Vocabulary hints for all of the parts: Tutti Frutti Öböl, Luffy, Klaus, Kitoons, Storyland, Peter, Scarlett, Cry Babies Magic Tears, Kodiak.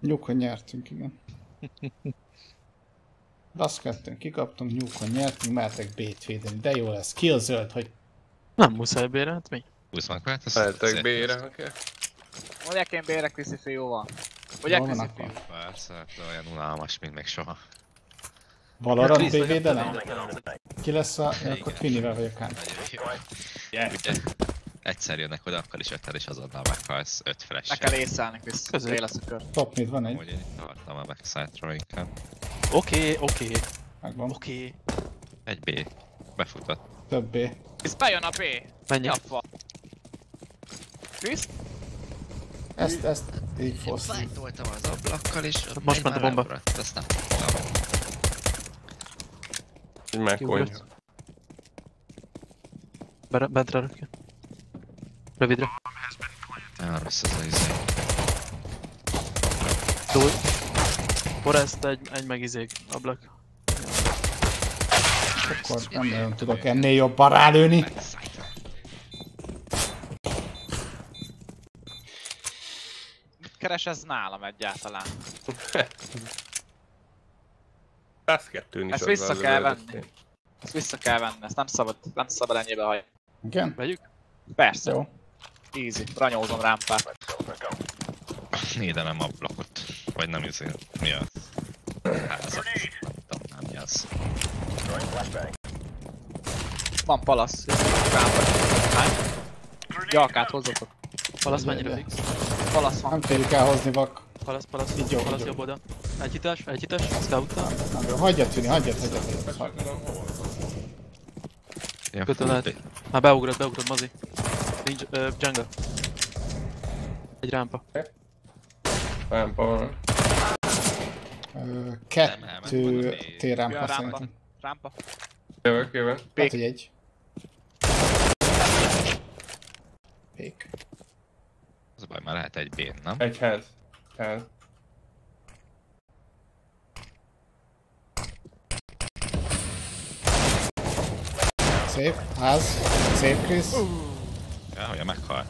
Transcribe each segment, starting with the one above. Nyúkon nyertünk, igen. Azt kettőn kikaptunk, nyúkon nyertünk, mehetek B-t védeni. De jó lesz, ki a zöld, hogy... Nem muszáj B-re, hát mi? Húsznak be, hát mehetek B-re, oké. Mondják én B-re, Kriszi fő, jó van. Mondják Kriszi fő. Persze, olyan unalmas, mint még soha. Valóra B-védelem? Ki lesz a... akkor Finivel vagyok ám. Egyszer jönnek oda, akkor is öttel és azonnal meghalsz 5 flash-sel. Meg kell észálni, visz. Közé lesz a kör. Top mid van egy. Úgy én itt tartom a backside-ról inkább. Oké. Megvan. Oké. Egy B. Befutott. Több B. Visz, bejön a B. Menj a fa. Visz? Ezt így foszti. Én fájtoltam az ablakkal és... Most ment a bomba. Ezt nem fogtam. Így megkony. Bentre röpjön. Rövidre. Nagyon rossz az a izé. Túl. Forrest egy meg izék ablak. Akkor nem nagyon tudok ennél jobban rálőni. Mit keres ez nálam egyáltalán? Ezt kettőn is ezt vissza kell venni. Ezt vissza kell venni, ezt nem szabad ennyibe hagyni. Igen? Vegyük? Persze. Jó. Easy, ranyózom rámpát. Nédelem ablakot. Vagy nem izé. Mi az? Házat. Nem mi az. Van palasz. Rámpat. Hány? Gyalkát hozzatok. Palasz mennyire végig? Palasz van. Nem térjük el hozni vak. Palasz, így jó. Palasz jobb oda. Egy hitás, scout-tal. Hagyjad tűni. Kötön lehet. Már beugrott, mazi. Nincs, jungle. Egy rámpa. Rámpa. Kettő T-rámpa szerintem. Rámpa. Jövök. Hát egy. Pék. Az a baj, már lehet egy B-n, nem? Egy ház. Szép, ház. Szép, Krisz. Ja, ugye meghal.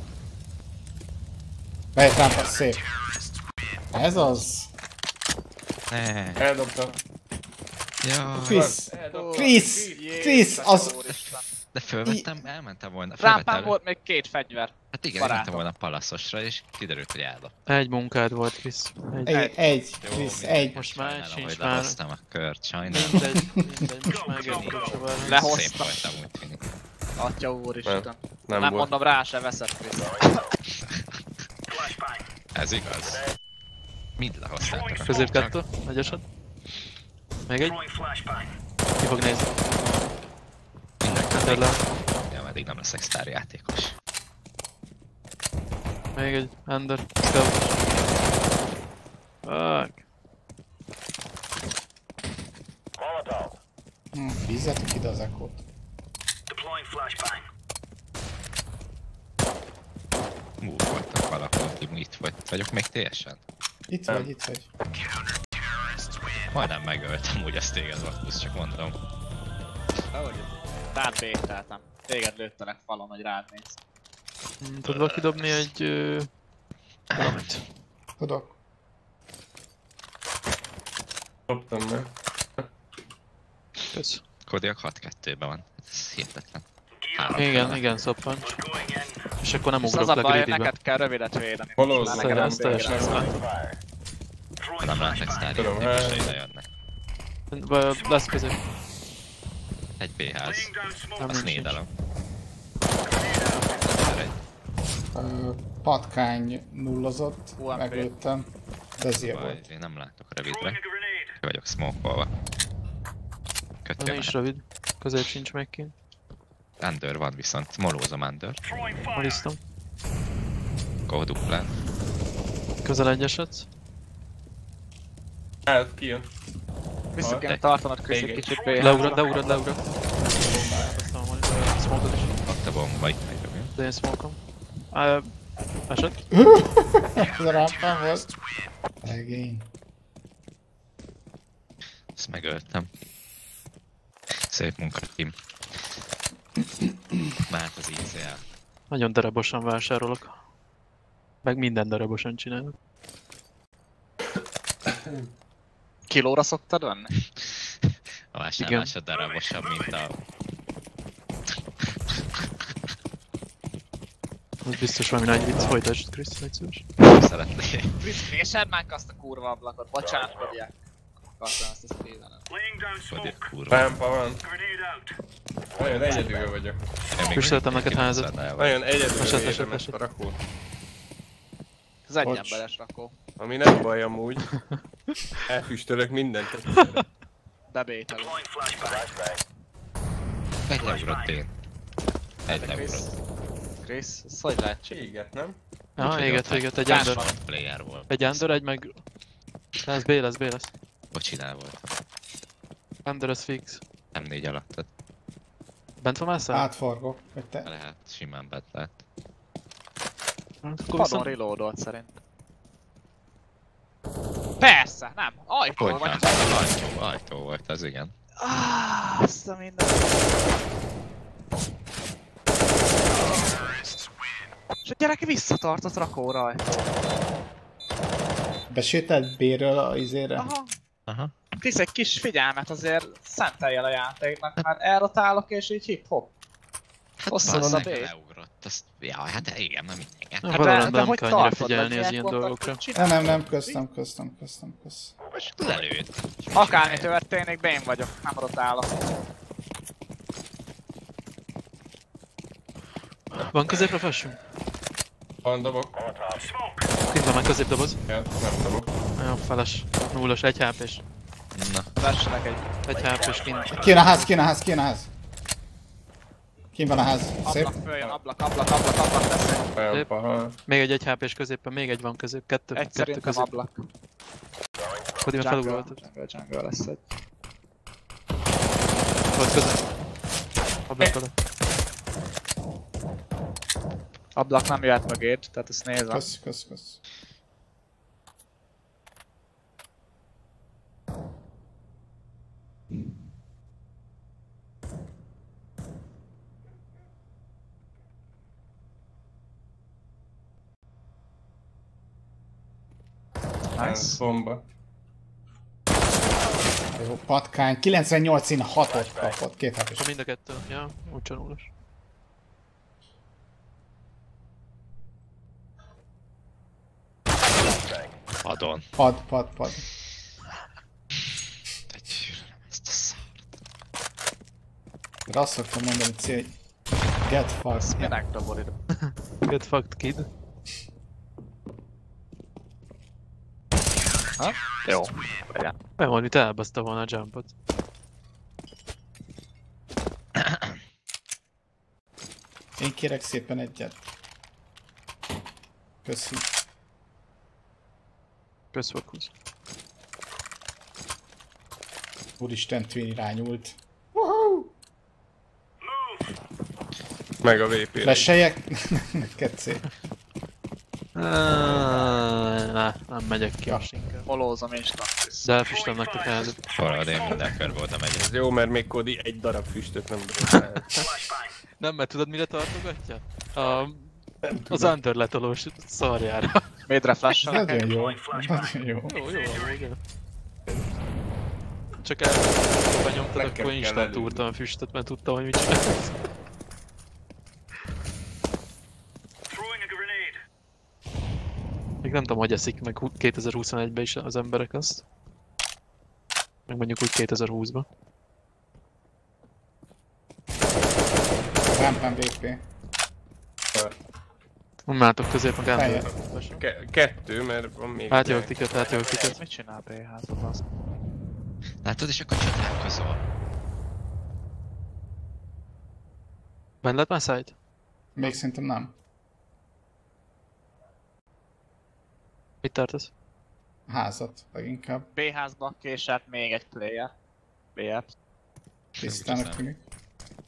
Melyet rámpasz, szép. Ez az. Eldobtam. Krisz, az... De fölvettem, elmentem volna. Rámpán volt még 2 fegyver. Hát igen, elmentem volna palaszosra és kiderült, hogy eldobtam. Egy munkád volt, Krisz. Egy. Most már sincs már. Hogy lehoztam a kört, sajnálom. Mindegy, most már gőnkocsavar. Lehoztam. Atya úristen. Nem mondom, rá se veszett, Krisz. Ez igaz. Mind lehoztátok. Középkettő, egyeset. Meg egy. Ki fog nézni? Mindenki. Ja, meddig nem leszek sztár játékos. Még egy ender. Fuck. Bízzátok ide az ekkort. Múl voltak valahol, itt vagy. Vagyok még teljesen? Itt vagy. Majdnem megöltem úgy ezt téged Vatkusz, csak mondom. Ahogy? Rád végteltem. Téged lőttelek falon, hogy rád néz. Tudok kidobni egy... Tudok. Dobtam meg. Kösz. Kodiak 6-2-ben van. Ez hihetetlen. Igen, szoppan. És akkor nem ugrok le greedy-be. Az neked kell rövidet védeni. Valószínűleg neked nem teljesen ezt láttam. Nem látnak sztári jönnek, és ide jönnek. Lesz közé. Egy B-ház. Azt nédelem. Patkány nullazott, meglőttem. De ez ilyen volt. Én nem látok rövidre. Ki vagyok smoke-olva. Kötjön. Nem is rövid. Közép sincs meg kint. Under van viszont, molózom under. Molisztom. Akkor duplán. Közel egy eset. Hát, kijön. Vissza kéne tartanod közé kicsit B-t. Leugrod. Smoke-od is. Adta bomba, itt megjövünk. De én smoke-om. Eset. Ez a rámpán volt. Legény. Ezt megöltem. Szép munka, Tim. Már az ICL. Nagyon darabosan vásárolok. Meg minden darabosan csinálod. Kilóra szoktad venni? A vásárlás a darabosabb, mint a... Az biztos valami nagy vicc, folytasd Krisz, nagy szíves. Szeretnék. Krisz, féseld már azt a kurva ablakot, bocsánat, Kodiak. Akartam azt a szélenet. Kodiak kurva. Pámpa van. Nagyon egyedül vagyok. Köszöltem neked házat. Nagyon egyedül érem ezt a rakót. Ez egy emberes rakó. Ami nem baj amúgy. Elfüstölök mindent. Bebételünk. Egyegrott én. Egyegrott. Krisz, ez hogy látszó? Éget, nem? Ah, éget, egy under. Egy under, egy meg... Ez B lesz, B lesz. Bocsinál voltam. Under az fix. Nem négy alattad. Bent van másszal? Átforgok, vagy te? Lehet, simán bent lehet. Padon reloadolt szerint. Persze, nem! Ajtó vagy! Ajtó volt, az igen. Ah, azt a minden... És a gyerek visszatartott rakóra ajtó. Besételt B-ről a izére? Aha. Aha. Tisz egy kis figyelmet azért szenteljel a játéknak, már elrotálok és így hip-hop. Hosszú van a B. Ja, hát igen, nem mindenki. Hát valóban nem kell annyira figyelni az ilyen dolgokra. Nem, köszönöm. Most lelőd. Akármi történik, én vagyok, nem rotálok. Van középre fessünk? Van, dobok. Itt van már középdoboz. Ja, nem dobok. Jó, feles. 0-as, 1 HP-s. Na. Vessenek egy HP-s kint. Kéne a ház. Kint van a ház. Szép. Ablak följön, ablak teszek. Még egy 1 HP-s középen, még egy van közép. Kettő közép. Ablak. Kodi már felugoltad. Jungle lesz egy. Volt közép. Ablak oda. Ablak nem jöhet mögéd, tehát ezt nézem. Kösz. Nice. Bomba. Jó, patkány. 98 in 6-ot kapott. 2 HP-s. Mind a kettő. Ja, ugyanúlos. Padon. Pad. Te gyűlölöm ezt a szart. De azt szoktam mondani, hogy get fucked. Minek dobol ide. Get fucked, kid. Ha? Jó. Nem volt, mit elbaszta volna a jumpot. Én kérek szépen egyet. Köszi. Közfokusz. Úristen, Twin irányult. Woohoo! Meg a VP-re. Leseljek? Ketszé. Nem megyek ki. Holózom és taxis. De elfüstöm nektek házat. Forrad, én minden körbe voltam egyet. Ez jó, mert még Kodi egy darab füstöt nem bírja. Nem, mert tudod mire tartogatja? Az underletolós szarjára. Médre flash-sal. Nagyon jó. Jó. Csak elfogva nyomtad, akkor instant úrtam a füstöt, mert tudtam, hogy mit csinálsz. Még nem tudom, hogy eszik meg 2021-ben is az emberek azt. Meg mondjuk úgy 2020-ban. Rámpán BP. Mondjátok középen gázoljátok. Kettő, mert van még... Átjövök tiket. Mit csinál B-házba az? Látod, és akkor csatálkozol. Bent lett már side? Még szerintem nem. Mit tartasz? Házat, leginkább. B-házba késett még egy player. B-házba. Tisztának tűnik.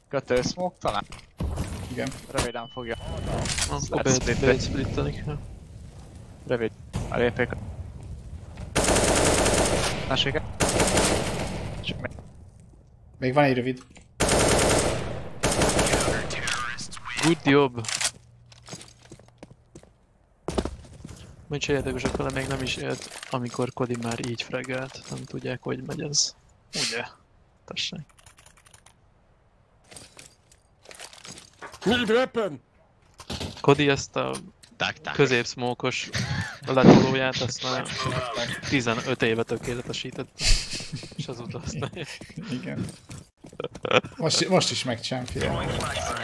Kötő smoke talán? Igen. Röviden fogja. Akkor B-t splittanik. Rövid. A lépék. Másiket. Még van egy rövid. Good job. Majd cseréltek, vele még nem is élt, amikor Kodi már így fregelt. Nem tudják, hogy megy ez. Ugye? Tessék. Need weapon! Kodi ezt a középszmókos letolóját azt már 15 éve tökéletesített. És azóta használja. Igen. Most is megcsinálom, figyelj.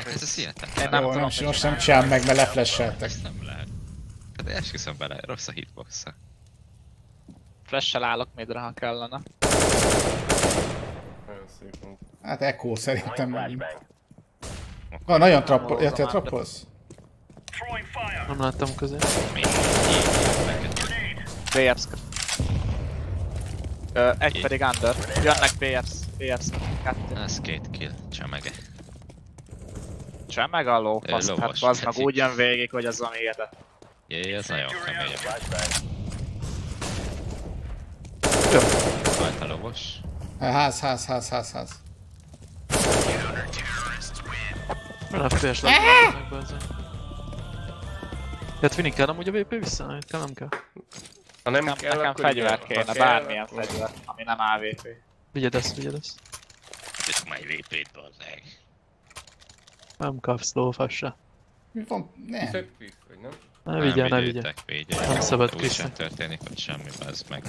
Ez a szihetetlen. Nem, most nem csinálom meg, mert leflasheltek. Ezt nem lehet. De esküszöm bele, rossz a hitbox-a. Flash-sel állok midre, ha kellene. Hát Echo szerintem megint. Van, nagyon trappol... Ja, te trappolsz? Nem láttam közé. BFs. Egy pedig under. Jönnek BFs. Ez két kill, csemege. Csemege a lófasz, hát bazd meg úgy jön végig, hogy az ami érdek. Jéj, ez nagyon kemény. Jó. Volt a lovos. Ház. Lefős látom ezek. Tehát vinni kell amúgy a VP vissza? Nem kell, nem kell. Ha nem kell, nekem fegyvert kéne, bármilyen fegyvert, ami nem AVP. Vigyed ezt. Ez már egy VP-t, bazdmeg. Nem kapsz lófasz se. Mi van? Nem. Ne vigyel. Nem szabad kiszni. Úgy sem történik, hogy semmi, bazd meg.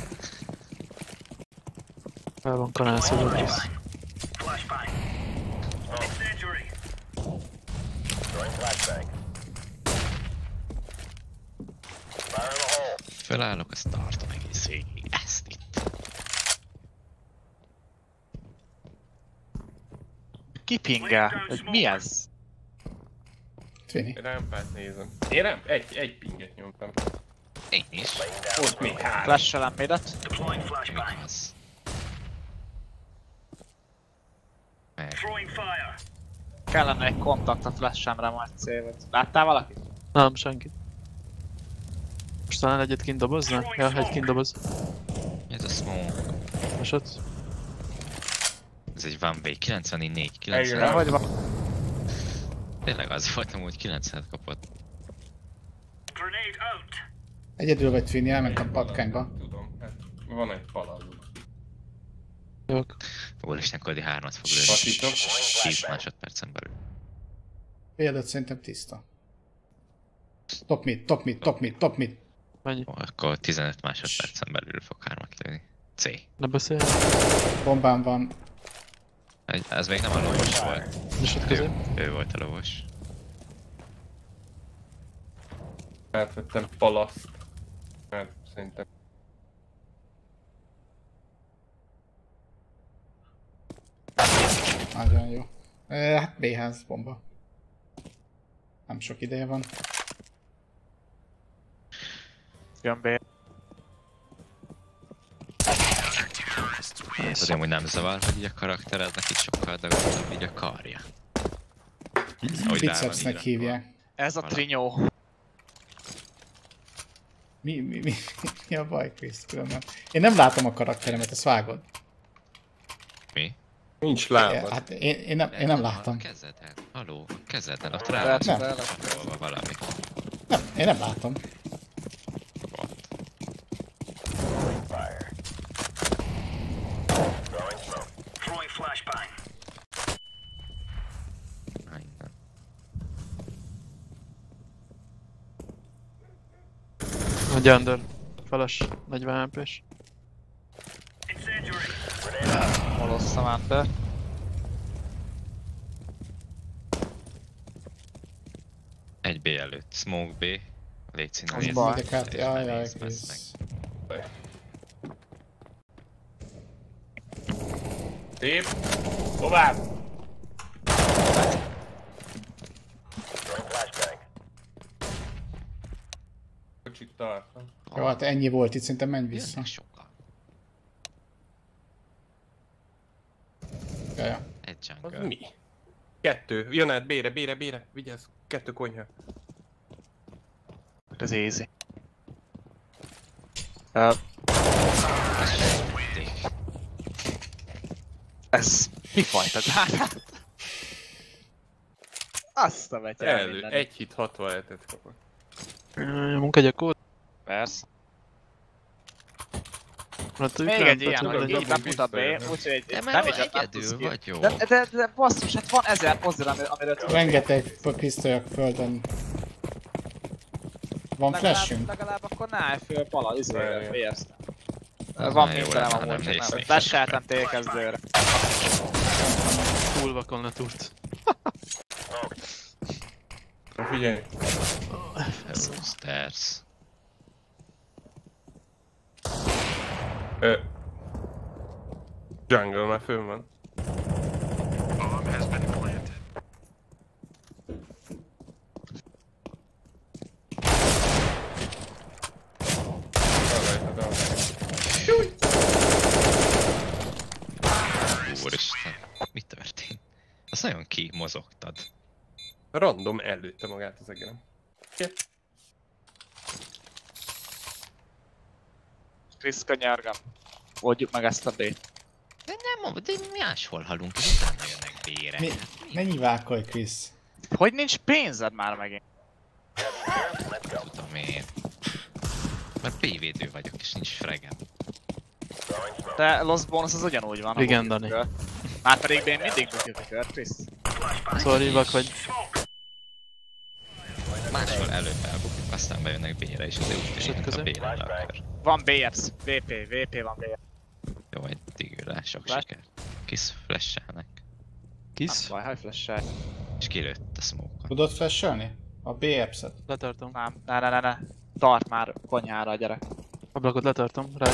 Fel van kanászoló kész. Felállok, azt tartom egész végig. Ezt itt. Kipingel? Ez mi ez? Én rámpát nézem. Én egy pinget nyomtam. Én is. Ott még három. Flash-sel ámélet. Kellene egy kontakt a flash-emre majd célod. Láttál valakit? Nem, senkit. Most talán egyet kint dobozna? Ja, egy kint doboz. Ez a smoke. Most ez egy 1v 94, 94. Tényleg az voltam, hogy 9-et kapott. Egyedül vagy Twinny, elment a patkányba. Tudom, hát van egy paladunk. Jók. Úristen, Kodi 3-at fog lőni. 10 másodpercen belül. Védett szerintem tiszta. Top mid. Mennyi? Akkor 15 másodpercen belül fog 3-at lőni. C. Ne beszélj. Bombám van. Ez még nem a lovos volt. Ő volt a lovos. Elvettem palaszt. Mert szerintem... Nagyon jó. Hát B-ház bomba. Nem sok ideje van. Jön B. Tudom, hogy nem zavar, hogy így a karaktered neki sokkal dagoltabb, így a karja. Bicepsnek hívják. Ez a trinyó. Mi a baj, Krisz, különben? Én nem látom a karakteremet, ezt vágod. Mi? Nincs lábad. Hát én nem látom. A kezeden, haló, a kezeden, ott rá van valami. Nem, én nem látom. Egy under, feles, 40 HP-s. Holosszam under. Egy B előtt, smoke B. Légy színe nézd meg, és ne nézd meg. Tép, tovább! Jó, hát ennyi volt itt, szerintem menj vissza. Jaj. Egy jungle. Az mi? Kettő. Jön át, B-re. Vigyázz, kettő konyha. Ez easy. Ez mi fajta gárát? Azt a vetjel. Egy hit 60 eltet kapott. Nyomunk egy akkord. Persze. Még egy ilyen, hogy így beputad be, úgyhogy nem is egyedül vagy jó. De basszus, hát van 1000 mozdul, amire tudod. Rengeteg pisztolyok földön. Van flashünk? Legalább akkor ne állj föl, pala, izraelre, érsztem. Van mindenem amúgy, flasháltam tékezdőre. Túlvakon letúrt. Figyelj! Hello stairs. Jungle már fönn van. Úristen, mi történt? Azt nagyon kimozogtad. Random előtte magát az egérem. Krisz, kanyargam. Oldjuk meg ezt a B-t. De nem, de mi máshol halunk, és utána jönnek B-re. Ne nyiválkodj, Krisz. Hogy nincs pénzed már megint? Tudom én. Mert B-védő vagyok, és nincs fregem. De Lost Bonus az ugyanúgy van. Igen, Dani. Márpedig B-n mindig bukjuk a kört, Krisz. Sorry, vak vagy. Máshol előbb elbukjuk, aztán bejönnek B-re, és azért úgy tűnik a B-re a kör. Van BS, VP van BS. Jó, eddig ül el, sok siker. Kisz flash-elnek. Kisz? Baj, haj flash-el. És kilőtt a smoke-ot. Tudod flash-elni? A BS-et. Letartom. Ne. Tart már konyhára a gyerek. Ablakot letartom, rá.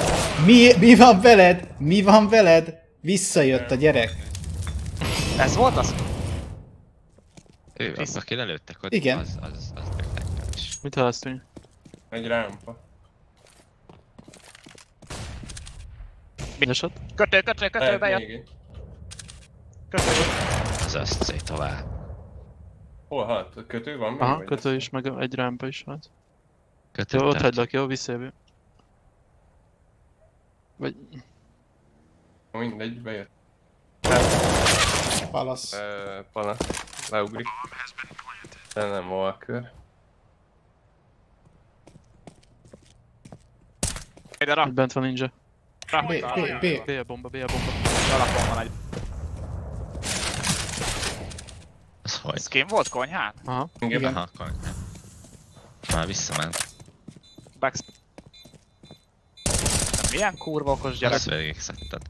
Mi van veled? Mi van veled? Visszajött a gyerek. Ez volt az? Ő az, aki lelőttek ott. Igen. Az lőttek el is. Mit halasztunk? Egy rámpa. Mindesod? Kötő, bejött! Kötő! Ez azt szét tovább. Hol halt? Kötő van? Aha, kötő is, meg egy rámpa is halt. Kötő, ott hagylak, jó? Visszajövő. Vagy... Mindegy, bejött. Palasz. Palasz. Leugrik. De nem Walker. Itt bent van ninja. B a bomba. Alapon van egy. Ez hogy? Ez kém volt konyhán? Aha. Igen. Aha, konyhán. Már visszament. Backspin. Milyen kurva okos gyerek? Azt végig szedted.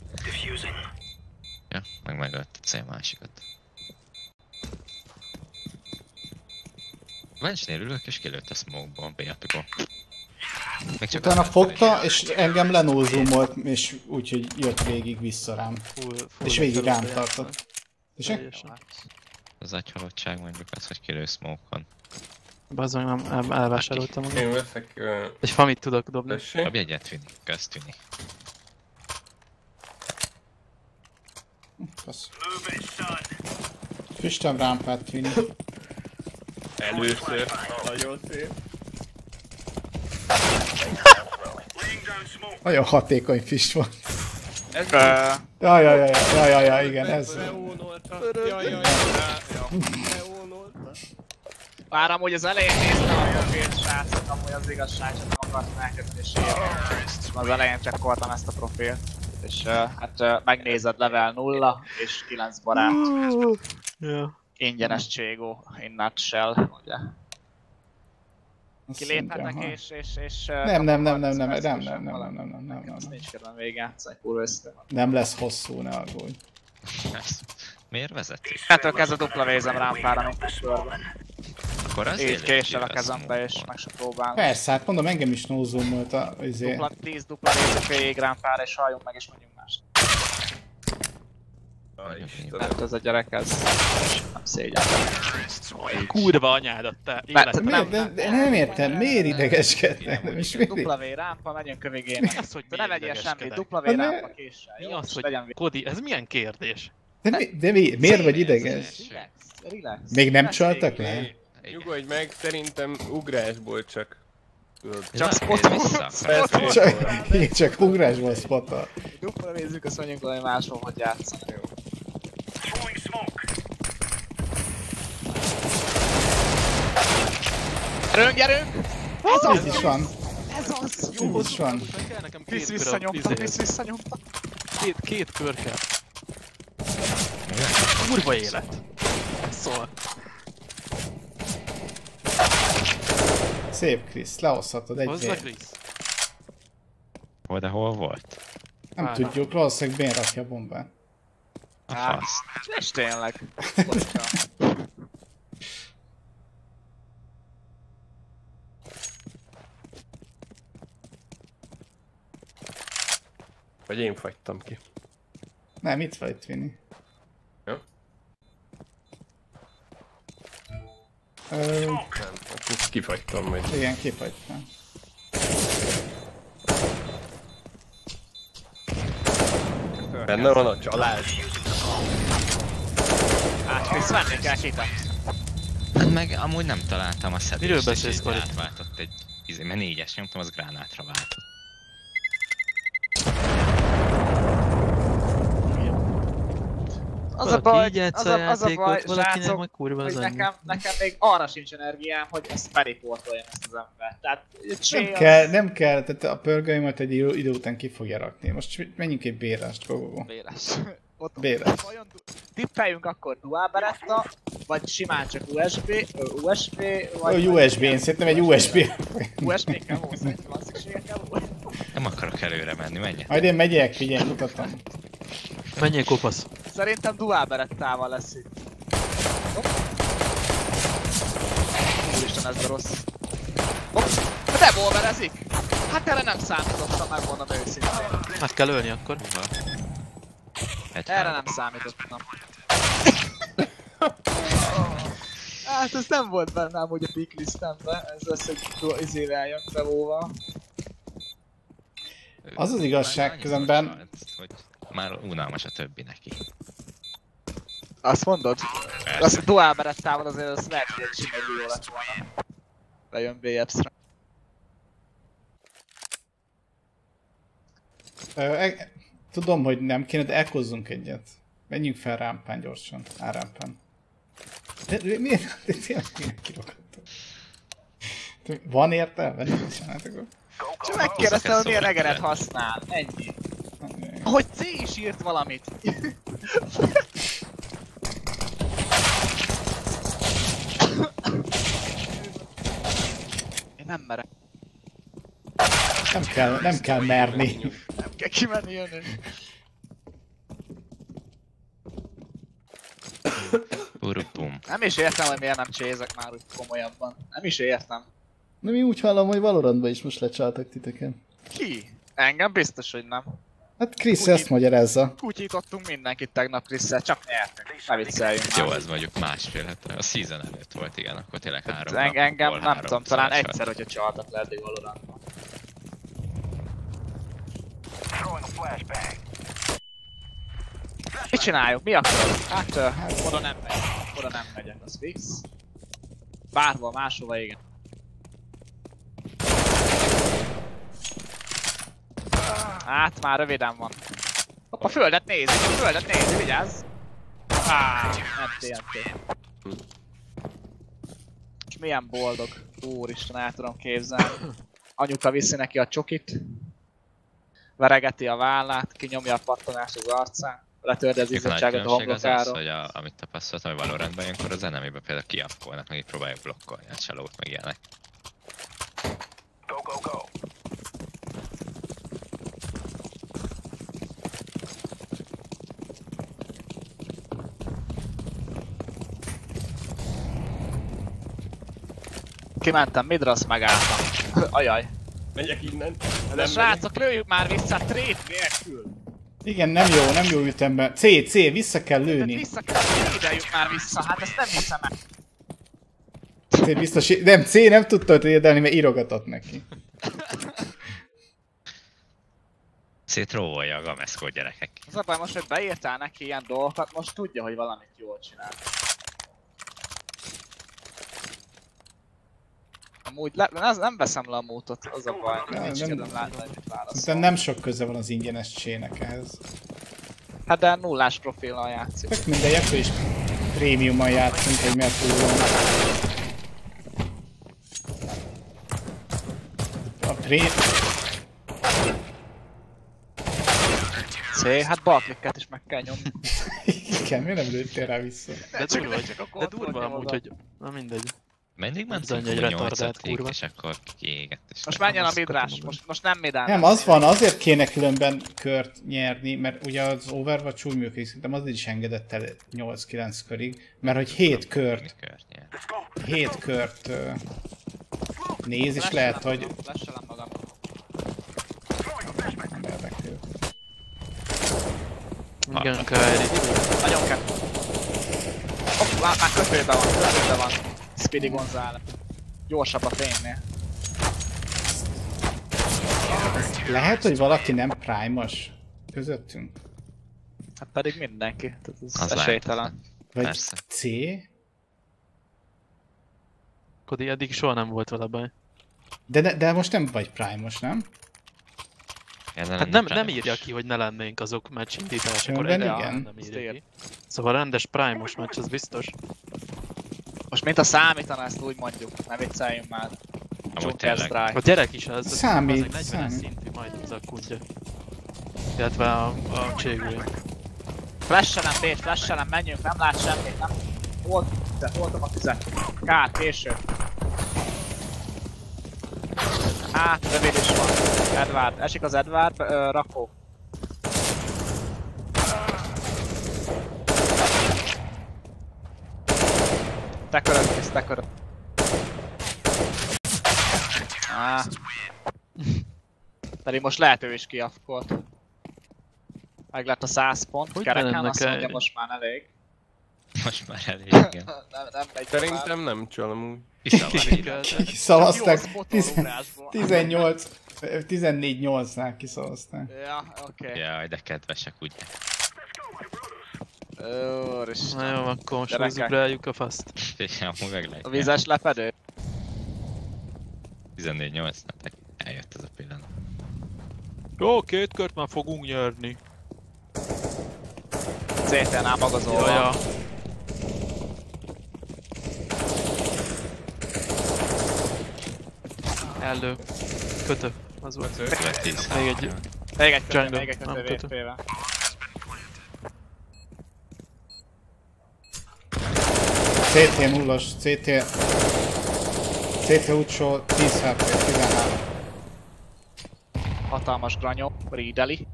Ja, meg megölt a C másikat. Benchnél ülök és kilőtt a smoke-ból, B-apikon. Utána fogta és engem lenulzoomolt, és úgyhogy jött végig vissza rám. És végig rám tartott. És az agyhalottság mondjuk az, hogy kilő smoke-on. Bazzony, nem elvásároltam magam. Én veszek... Egy famit tudok dobni. Dobj egyet, Vini. Kösz, Vini. Kösz. Füstem rámpát, Vini. Először. Nagyon szép. Nagyon hatékony fish volt. Jajajajaj, igen, ez. Bár amúgy az elején néztem a jövét srácot, amúgy az igazság, csak nem akartam elkötni és az elején csekkoltam ezt a profilt. És hát megnézed level 0 és 9 barát. Ingyenes cségó, in nutshell, ugye. Kiléphetnek és... Nem. Nincs kedvem végigjátszani, kurva össze van. Nem lesz hosszú, ne aggódj. Miért vezetik? Ettől kezdve dupla vézem rámpára, mint a körben. Akkor az élő késsel a kezembe és meg se próbálom. Persze, hát mondom, engem is nózoomolt a... Dupla 10, dupla vézek végig rámpára és halljunk meg és mondjunk mást. Mert ez a gyerek, ez nem szégyen. Kurva anyádat, te életem. Nem értem, miért idegeskednek? Dupla V rámpa, megyünk kövigének. Ne legyél semmi, dupla V rámpa késsel. Mi az, hogy Kodi, ez milyen kérdés? De miért vagy ideges? Még nem csaltak le? Nyugodj meg, szerintem ugrásból csak. Csak spottol vissza. Igen, csak ugrásból spottol. Jókora nézzük, azt mondjuk valami máshol, hogy játszunk. Jó. Gyerünk! Ez is van. Ez az! Jó, most van. Visz visszanyomtam, Két kör kell. Kurva élet. Szóval. Szép, Krisz, lehozhatod egy bén. De hol volt? Nem tudjuk, valószínűleg bén rakja a bombát. Hát, és tényleg. Vagy én fagytam ki. Nem, itt vagy, Twini. Jó. Nem, hát kifagytam majd. Igen, kifagytam. Benne van a család. Hát, Krisz, várni kell képen. Hát meg amúgy nem találtam a szedést. Miről beszélsz, Kori? Átváltott egy... mert négyes nyomtam, az gránátra váltott. Az a baj, srácok, hogy nekem még arra sincs energiám, hogy ezt periportoljam ezt az embert. Tehát, nem kell, tehát a pörgőimet egy idő után ki fogja rakni. Most menjünk egy bérást, go-go-go. Bérás. Tippeljünk akkor dual beretta, vagy simán csak USB, vagy... USB, én szerintem egy USB. USB kell hozzá, egy klasszikséget kell hozzá. Nem akarok előre menni, menjek. Majd én megyek, figyelj, mutatom. Menjél, kopasz. Szerintem dual berettával lesz itt. Hopp. Úristen, ez de rossz. Hopp. De volverezik. Hát erre nem számítottam, megmondom őszintén. Hát kell ölni akkor. Erre nem számítottam. Hát ez nem volt bennem, hogy a pick listemben. Ez lesz, hogy izével jön bevóval. Az az igazság közönben... Már unalmas a többi neki. Azt mondod? Azt a dual berettával azért az lehet, hogy egy sima jó lett volna. Lejön BF-ra. Tudom, hogy nem kéne, de ekkozzunk egyet. Menjünk fel rámpán gyorsan. Árámpán. De miért? De tényleg kirakottam. Van értelme? Csak megkérdeztem, hogy milyen egeret használ. Ennyi. Ahogy C is írt valamit! Én nem merek. Nem kell merni. Nem kell kimenni jönni. Nem is értem, hogy miért nem csézek már úgy komolyabban. Nem is értem. Na mi úgy hallom, hogy Valorantban is most lecsáltak titeken. Ki? Engem biztos, hogy nem. Hát Krisz ezt magyarázza. Kutyítottunk mindenkit tegnap Krisszel, csak nyertünk, ne vicceljünk. Jó, ez mondjuk másfél heten, a season előtt volt, igen, akkor tényleg három napokból engem nem tudom, talán egyszer, hogyha csaltak le eddig Valorantban. Mit csináljuk? Mi akkor? Hát, oda nem megyek, az fix. Bárhol, máshova, igen. Hát már röviden van. Hopp, a földet nézi, vigyázz! TNT. És milyen boldog. Úristen, el tudom képzelni. Anyuka viszi neki a csokit. Veregeti a vállát, kinyomja a pattanást az arcán. Letördi az izzadságot a homlokáról. Hogy amit tapasztaltam, hogy Valorantban ilyenkor az enemibe például kiapkolnak, meg így próbáljuk blokkolni a csalót, meg ilyenek. Go, go, go! Kimentem midra, azt megálltam. Ajaj. Megyek innen. De srácok, lőjük már vissza a trét nélkül. Igen, nem jó ütemben. C, vissza kell lőni. De lőjük már vissza, hát ezt nem hiszem el. C biztos, nem, C nem tudta érdelni, mert írogatott neki. C trollolja a gameszkó gyerekek. Az a baj most, hogy beírtál neki ilyen dolgokat, most tudja, hogy valamit jól csinál. Amúgy nem veszem le a mótot, az a baj, nem látni, hogy válaszol. Nem sok köze van az ingyenes csének ehhez. Hát de nullás profilnal játszik. Tök mindegy, akkor is prémiummal játszunk, hogy miért tudom. Hát balklikket is meg kell nyomni. Igen, miért nem lőttél rá vissza? De durva, amúgy, hogy... Na mindegy. Mindig mentünk egy retardált kurva. És akkor kiégett. Most menjen a midrás, most nem midrás. Nem, az van, azért kéne különben kört nyerni, mert ugye az Overwatch úgy működik, szerintem az is engedett el 8-9 körig, mert hogy 7 kört néz, és lehet, hogy... Lesselem magam. Igen, Kairi. Nagyon kell. Hopp, már kötőben van. Speedy González. Gyorsabb a fénynél. Lehet, hogy valaki nem prime-os közöttünk? Hát pedig mindenki. Tehát ez az esélytelen. Vagy persze. C? Kodi, eddig soha nem volt vele baj. De most nem vagy prime-os, nem? Hát nem írja ki, hogy ne lennénk azok meccsindításakor, nem írja ki. Szóval rendes prime-os meccs, az biztos. Most mint a számítana, ezt úgy mondjuk, ne vicceljünk már. Joker Strike. A gyerek is az, számít, az 40-es szintű majd az a kutya. Illetve a cségúj. Flashelem, Bécs, flashelem, menjünk, nem lát semmit, nem. Voltam a tüzet. Kár, késő. Hát, rövid is van. Edward. Esik az Edward, rakó. Te köröd. Pedig most lehet ő is kiafkolt. Meg lett a 100 pont, kerekán azt mondja, most már elég. Most már elég, igen. Szerintem nem csalom úgy. Kiszavazták. 14-8-nál kiszavazták. Ja, oké. Jaj, de kedvesek úgy. Na jó, akkor most húzzuk rájuk a faszt. A vízes lepedő. 14-8-nál eljött ez a pillanat. Jó, 2 kört már fogunk nyerni. CT-nál magazolva. Ellő. Kötök. Az volt. Még egy kötő, még egy kötő. CT 0-as, CT utcsó 10 HP, 13. Hatalmas granyó, rídeli.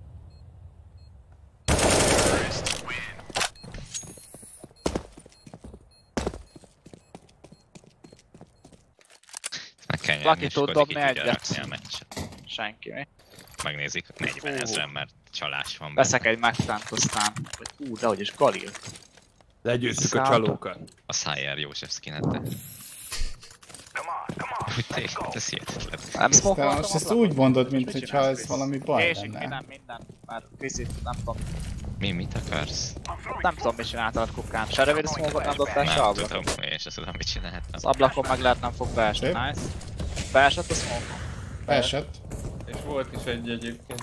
Valaki tud dobni egyet. Senki, mi? Megnézik 40 ezeren, mert csalás van. Veszek egy megtánt, aztán... Hú, dehogy is Galil. Legyőzzük a csalókat. A Szájer József skinette. Úgy tényleg, ez hihetetlen. Most ezt úgy mondod, mintha ez valami baj lenne. Késik, minden, már viszít, nem tudom. Mit akarsz? Nem tudom, mit csináltad kukkán. Se rövid smoke-ot nem dobtál, se ablakot. Nem tudom, és azt tudom, mit csináltam. Az ablakon meg lehet, nem fog beesni, nice. Beesett a smoke. Beesett. És volt is egy egyébként.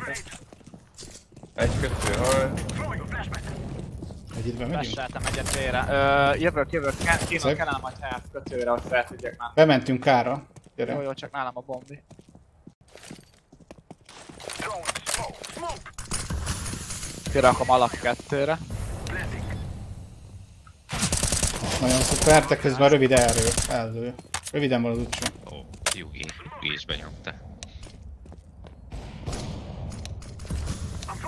Egy kötő, Fesseltem egyet vére. Jövök, kínok kenál majd hát kötőre, hogy fel tudjak már. Bementünk K-ra. Jó, csak nálam a bombi. Kirakom alap 2-re. Nagyon szuper, de közben rövid elő. Röviden van az utcsó. Ó, Yugi is benyomta.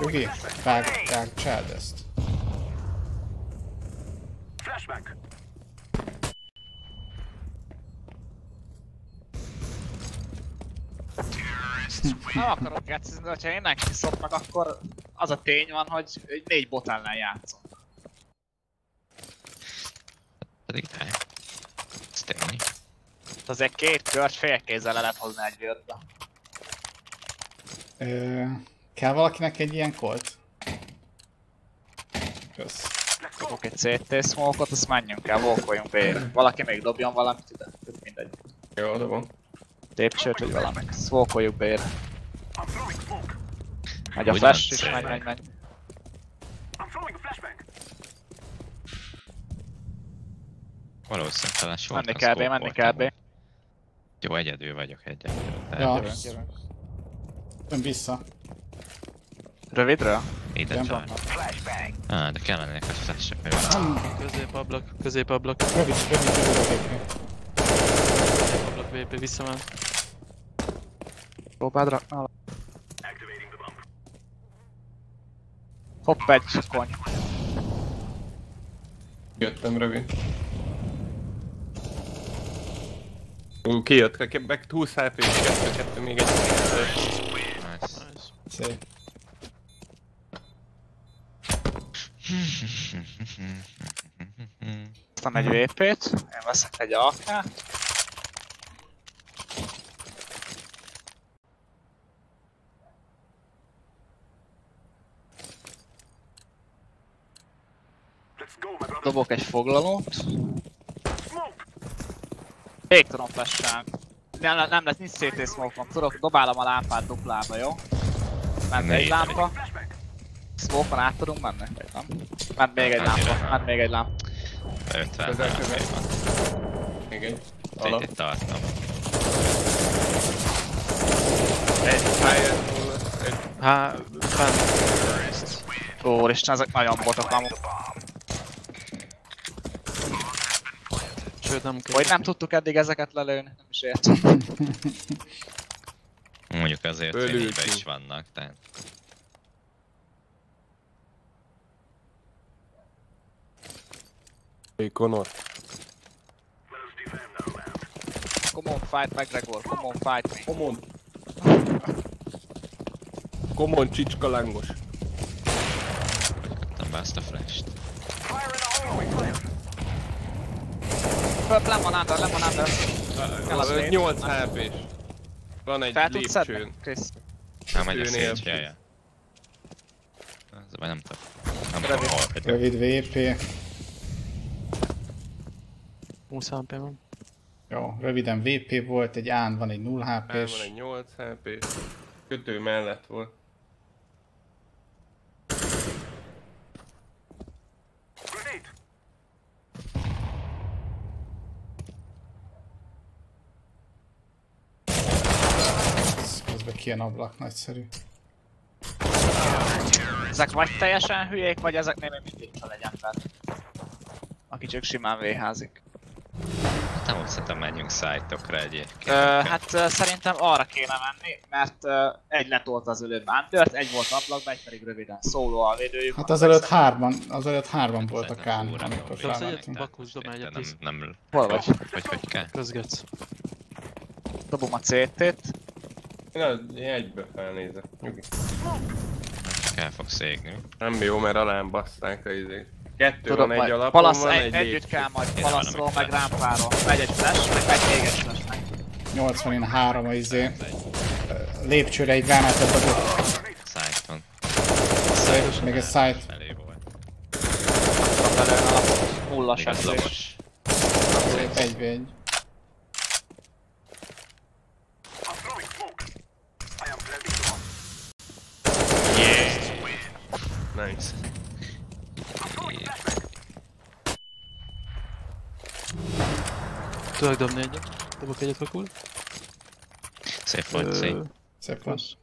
Yugi, vág csáld ezt. Nem akarok játszni, hogyha én neki szopnak, akkor az a tény van, hogy 4 bot ellen játszom. Pedig nem. Ez tény. Azért 2 kört félkézzel le lehet hozni egy vörtbe. Kell valakinek egy ilyen kolt? Kösz. Kapok egy CT smoke-ot, azt menjünk el, volkoljunk végre. Valaki még dobjon valamit ide, mindegy. Jó, dobom. Tépcsőt, hogy valamit. Volkoljuk végre. Megy a flash is, megy. Valószínűleg talán soha. Menni kell B. Jó, egyedül vagyok. Ön vissza. Rövidről? Ide csak. Ah, de kell lennének az flash-ek, mivel középablak, középablak. Középablak VP, visszamen. Próbádra, nála. Hopp, egy kony. Jöttem rövid. Kijött, back 20 HP, és kettő, még egy. Nice. Aztán egy VP-t, én veszek egy AK-t. Dobok egy foglalót. Végtudom flash-en. Nem lesz, nincs CT smoke-om. Tudok, dobálom a lámpát duplába, jó? Ment egy lámpa. Smoke-on át tudunk menni? Nem. Ment még egy lámpa, ment még egy lámpa. Beütve, nem van. Még egy. Alap. Itt tartom. Egy fire. Há... Úristen, ezek nagyon botok amúgy. Hogy nem tudtuk eddig ezeket lelőni, nem is értem. Mondjuk azért fénybe is vannak, tehát... Hey Connor. Come on, fight McGregor, come on, fight me. Come on. Come on, csicska lángos. Megkaptam be ezt a flash-t. Föp, lemon under, lemon under. 8 HP-s. Van egy lépcsőn. Nem megy a szét, jajjá. Ez nem tudom. Nem tudom, hol pedig. Rövid VP. 20 HP van. Jó, röviden VP volt, egy Án van egy 0 HP-s. Van egy 8 HP-s. Kötő mellett volt. Ilyen ablak nagyszerű. Ezek vagy teljesen hülyék, vagy ezeknél még mindig fel egy ember. Aki csak simán véházik. Nem úgy szerintem menjünk szájtokra egyébként. Hát szerintem arra kéne menni, mert egy letolt az előbb Undert, egy volt ablakban, egy pedig röviden szóló a védőjük. Hát azelőtt hárman volt a Kán, amikor felvetünk. Nem... Hol vagy? Hogy kell? Közgetsz. Dobom a CT-t. Én egyből felnézek, nyugi. El fogsz égni. Nem jó, mert alám basszánk a izét. Kettő van egy alapon, van egy lépcső. Együtt kell majd palaszról, meg rámpáról. Megy egy flash, meg még egy flash meg. 83 a izé. Lépcsőre egy gránátot adok. Side-on. És még egy side. Elé volt. Kaptam belőle alapot. Hullas eszés. 1v1. Nice. Tudok dobni egyet? Dobok egyet vakul? Szép volt, szép. Szép volt.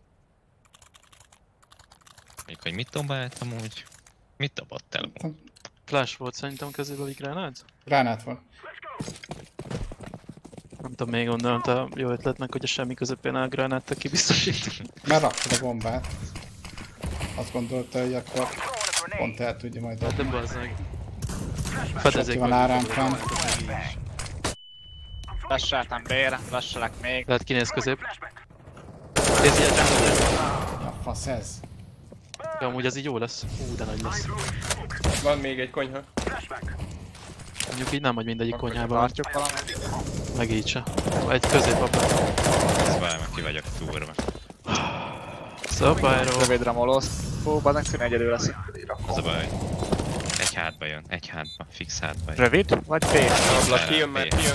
Mondjuk, hogy mit dobáltam úgy? Mit dobott el? Flash volt szerintem kezébe, vagy gránát? Gránát van. Nem tudom, még gondolom, te jó ötletnek, hogy a semmi közepén áll gránáttal kibiztosítani. Már raktad a bombát. Azt gondolta, hogy akkor pont el tudja majd adni. Hát nem bazzeg. Fedezék van áramkán. Vesseltem B-re, vesselek még. Lehet kinéz közép. Nézd ilyet nem tudod. Na fasz ez. Ja, amúgy ez így jó lesz. Hú, de nagy lesz. Van még egy konyha. Mondjuk így nem, hogy mindegyik konyhában látjuk valamit. Meg így se. Egy közép abban. Ez valami, ki vagyok túrva. Szabályról. Rövidre moloszt. Hú, bazdmeg színe egyedül lesz. Az a baj. Egy hátba jön, egy hátba, fix hátba jön. Rövid? Vagy fél? Ablak kijön, mert kijön.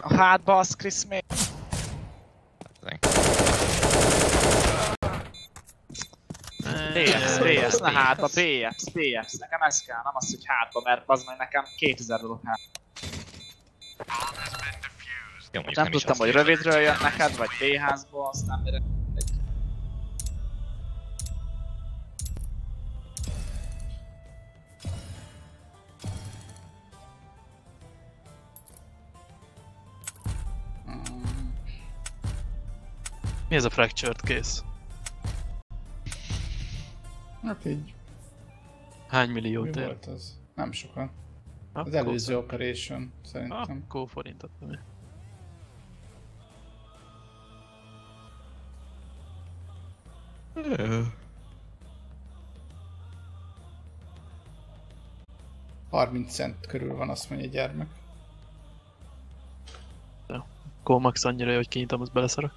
A hátba az Krisz még. BX, BX, ne hátba, BX, BX. Nekem ez kell, nem az, hogy hátba, mert bazdmeg nekem 2000 dolog hátba. Jó, nem tudtam, hogy rövidről jön neked, vagy T-házba, aztán mire... Mi ez a fractured kész? Hát így... Hány milliót ér? Mi volt az? Nem sokan. Az előző operation szerintem. Akkor forintot nem ér. Éh. 30 cent körül van, azt mondja a gyermek. Akkor max annyira, hogy kinyitom, azt beleszarok.